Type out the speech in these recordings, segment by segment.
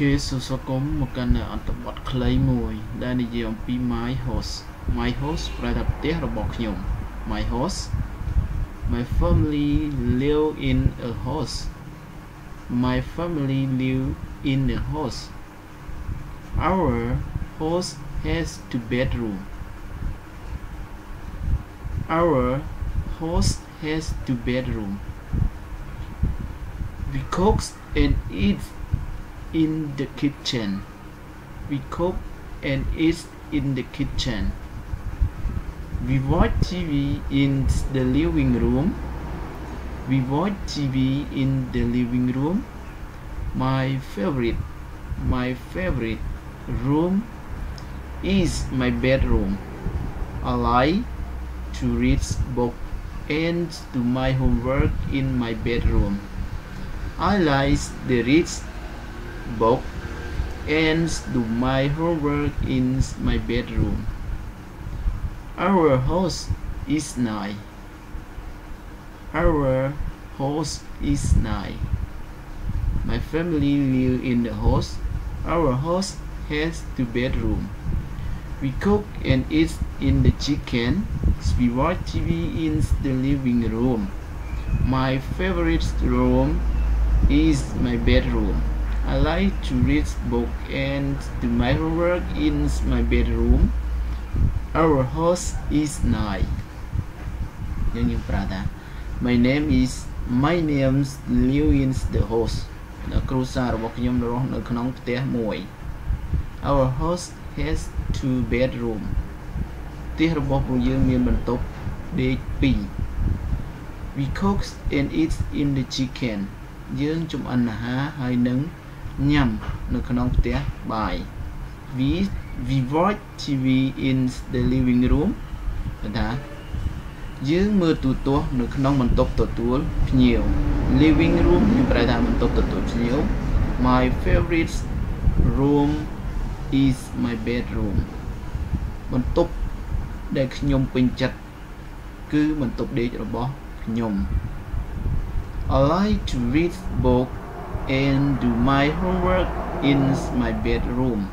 Okay, so so come can bot claim môi then you be my host right up there about you my host my family live in a house my family live in the house our house has two bedrooms our house has two bedrooms we cook and eat in the kitchen we cook and eat in the kitchen we watch TV in the living room we watch TV in the living room my favorite room is my bedroom I like to read books and do my homework in my bedroom I like to read book and do my homework in my bedroom. Our house is nice. Our house is nice. My family live in the house. Our house has two bedrooms. We cook and eat in the kitchen. We watch TV in the living room. My favorite room is my bedroom. I like to read books and do my homework in my bedroom. Our house is nice. My name's live in the house. Our house has two bedrooms. We cook and eat in the chicken. Nyam no canopia by we watch TV in the living room dương mưa tù tố no canon top to tool pnew living room you bright diamond top to pnew my favorite room is my bedroom one top để nhom pin chặt cứ mình top để cho bó nhom I like to read book and do my homework in my bedroom.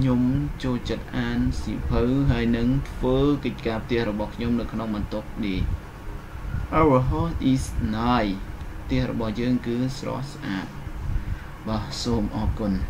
Nhóm cho chặt an xì phớ hai nâng phớ kịch cạp tia rồi bọc nhóm được không mình tốt đi. Our house is nice. Tia rồi bọc dương cứ rõ sạch. Và xôm ọc